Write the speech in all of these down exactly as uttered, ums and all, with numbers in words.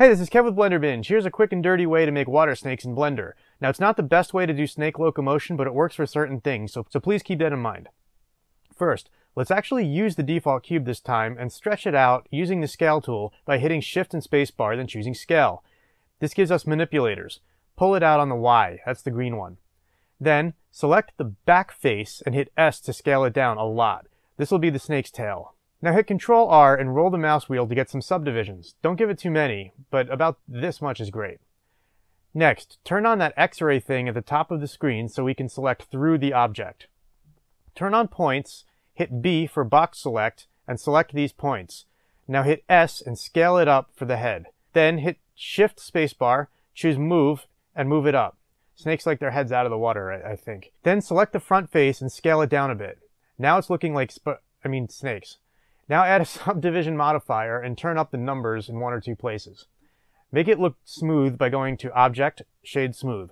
Hey, this is Kev with Blender Binge. Here's a quick and dirty way to make water snakes in Blender. Now, it's not the best way to do snake locomotion, but it works for certain things, so, so please keep that in mind. First, let's actually use the default cube this time and stretch it out using the Scale tool by hitting Shift and Spacebar, then choosing Scale. This gives us manipulators. Pull it out on the Y, that's the green one. Then, select the back face and hit S to scale it down a lot. This will be the snake's tail. Now hit Control R and roll the mouse wheel to get some subdivisions. Don't give it too many, but about this much is great. Next, turn on that X-ray thing at the top of the screen so we can select through the object. Turn on points, hit B for box select, and select these points. Now hit S and scale it up for the head. Then hit Shift Spacebar, choose Move, and move it up. Snakes like their heads out of the water, I, I think. Then select the front face and scale it down a bit. Now it's looking like sp- I mean snakes. Now add a subdivision modifier and turn up the numbers in one or two places. Make it look smooth by going to Object, Shade Smooth.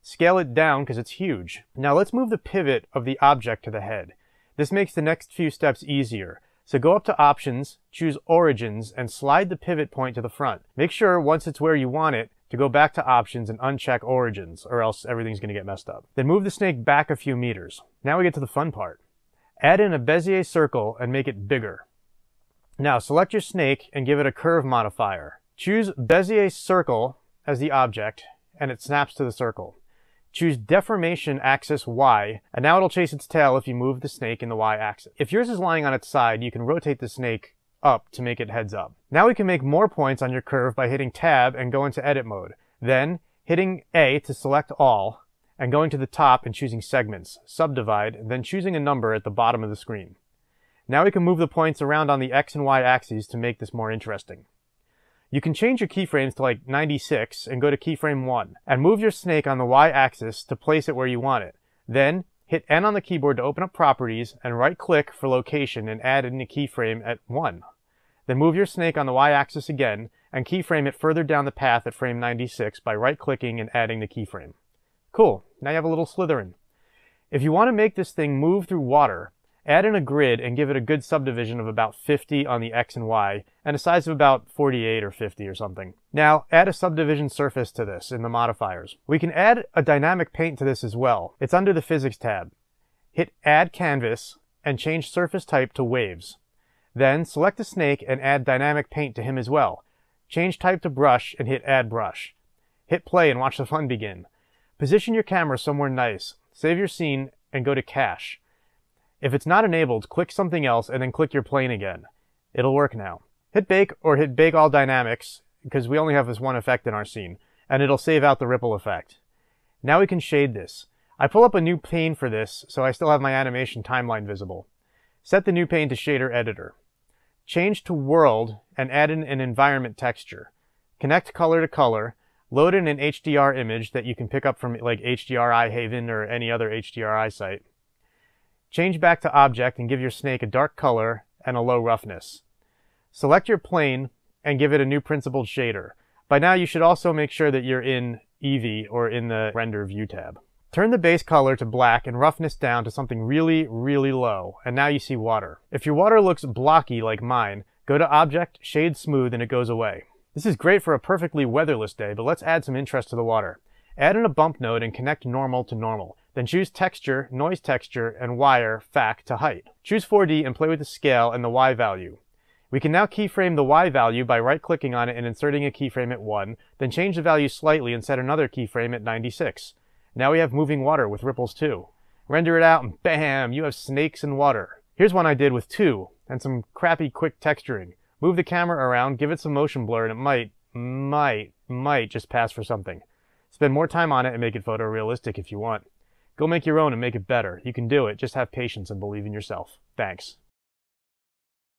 Scale it down because it's huge. Now let's move the pivot of the object to the head. This makes the next few steps easier. So go up to Options, choose Origins, and slide the pivot point to the front. Make sure, once it's where you want it, to go back to Options and uncheck Origins, or else everything's going to get messed up. Then move the snake back a few meters. Now we get to the fun part. Add in a Bezier circle and make it bigger. Now select your snake and give it a curve modifier. Choose Bezier Circle as the object, and it snaps to the circle. Choose Deformation Axis Y, and now it'll chase its tail if you move the snake in the Y axis. If yours is lying on its side, you can rotate the snake up to make it heads up. Now we can make more points on your curve by hitting Tab and go into Edit Mode. Then, hitting A to select all, and going to the top and choosing Segments, Subdivide, and then choosing a number at the bottom of the screen. Now we can move the points around on the X and Y axes to make this more interesting. You can change your keyframes to like ninety-six and go to keyframe one, and move your snake on the Y axis to place it where you want it. Then, hit N on the keyboard to open up Properties, and right-click for Location and add in a keyframe at one. Then move your snake on the Y axis again, and keyframe it further down the path at frame ninety-six by right-clicking and adding the keyframe. Cool, now you have a little Slytherin. If you want to make this thing move through water, add in a grid and give it a good subdivision of about fifty on the X and Y, and a size of about forty-eight or fifty or something. Now, add a subdivision surface to this in the modifiers. We can add a dynamic paint to this as well. It's under the Physics tab. Hit Add Canvas and change surface type to Waves. Then, select a snake and add dynamic paint to him as well. Change type to Brush and hit Add Brush. Hit Play and watch the fun begin. Position your camera somewhere nice, save your scene, and go to Cache. If it's not enabled, click something else and then click your plane again. It'll work now. Hit Bake or hit Bake All Dynamics, because we only have this one effect in our scene, and it'll save out the ripple effect. Now we can shade this. I pull up a new pane for this, so I still have my animation timeline visible. Set the new pane to Shader Editor. Change to World and add in an environment texture. Connect color to color. Load in an H D R image that you can pick up from like H D R I Haven or any other H D R I site. Change back to Object and give your snake a dark color and a low roughness. Select your plane and give it a new principled shader. By now you should also make sure that you're in Eevee or in the Render View tab. Turn the base color to black and roughness down to something really, really low, and now you see water. If your water looks blocky like mine, go to Object, Shade Smooth, and it goes away. This is great for a perfectly weatherless day, but let's add some interest to the water. Add in a bump node and connect normal to normal. Then choose texture, noise texture, and wire, F A C, to height. Choose four D and play with the scale and the Y value. We can now keyframe the Y value by right-clicking on it and inserting a keyframe at one, then change the value slightly and set another keyframe at ninety-six. Now we have moving water with ripples too. Render it out and bam, you have snakes and water. Here's one I did with two, and some crappy quick texturing. Move the camera around, give it some motion blur, and it might, might, might just pass for something. Spend more time on it and make it photorealistic if you want. Go make your own and make it better. You can do it, just have patience and believe in yourself. Thanks.